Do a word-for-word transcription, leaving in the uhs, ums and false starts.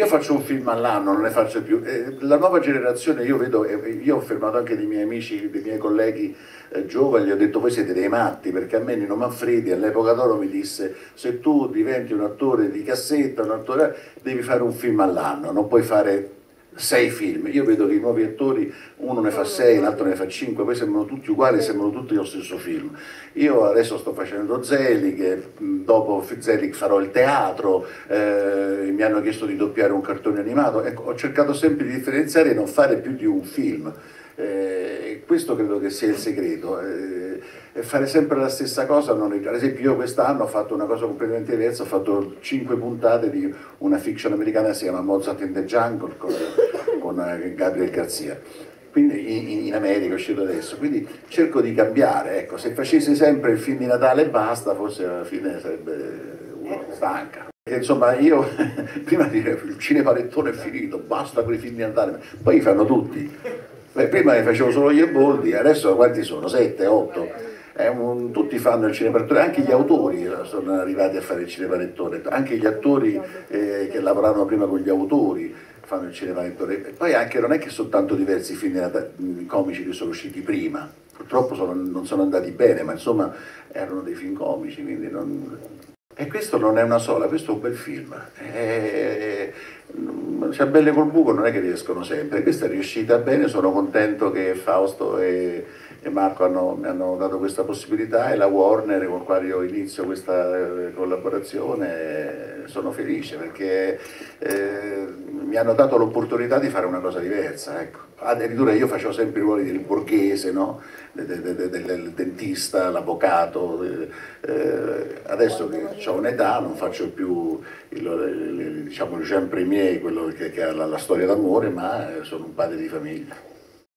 io faccio un film all'anno, non ne faccio più. Eh, la nuova generazione, io vedo, eh, io ho fermato anche dei miei amici, dei miei colleghi eh, giovani, gli ho detto voi siete dei matti, perché a me Nino Manfredi all'epoca d'oro mi disse se tu diventi un attore di cassetta, un attore, devi fare un film all'anno, non puoi fare sei film. Io vedo che i nuovi attori, uno ne fa sei, l'altro ne fa cinque, poi sembrano tutti uguali, sembrano tutti lo stesso film. Io adesso sto facendo Zelig, dopo Zelig farò il teatro, eh, mi hanno chiesto di doppiare un cartone animato, ecco, ho cercato sempre di differenziare e non fare più di un film. Eh, questo credo che sia il segreto, eh, fare sempre la stessa cosa. Non è... ad esempio io quest'anno ho fatto una cosa completamente diversa, ho fatto cinque puntate di una fiction americana che si chiama Mozart in the Jungle con, con Gabriel Garcia, quindi in, in America è uscito adesso, quindi cerco di cambiare, ecco. Se facessi sempre il film di Natale e basta, forse alla fine sarebbe uno stanca. Insomma, io prima di dire il cinepanettone è finito, basta con i film di Natale, poi li fanno tutti. Beh, prima ne facevo solo gli eboldi, adesso quanti sono? sette, otto? Eh, tutti fanno il cinepanettone, anche gli autori sono arrivati a fare il cinepanettone, anche gli attori eh, che lavoravano prima con gli autori fanno il cinepanettone. Poi anche non è che soltanto diversi film comici che sono usciti prima, purtroppo sono, non sono andati bene, ma insomma erano dei film comici, quindi non... E questo non è una sola, questo è un bel film. E... ciambelle col buco non è che riescono sempre, questa è riuscita bene, sono contento che Fausto e, e Marco hanno, mi hanno dato questa possibilità, e la Warner con la quale io inizio questa collaborazione sono felice perché eh, mi hanno dato l'opportunità di fare una cosa diversa, ecco. Addirittura io facevo sempre i ruoli del borghese, no? de, de, de, de, del dentista, l'avvocato, eh, adesso che ho un'età non faccio più il, il, il, diciamo, sempre i miei, quello che, che ha la, la storia d'amore, ma sono un padre di famiglia.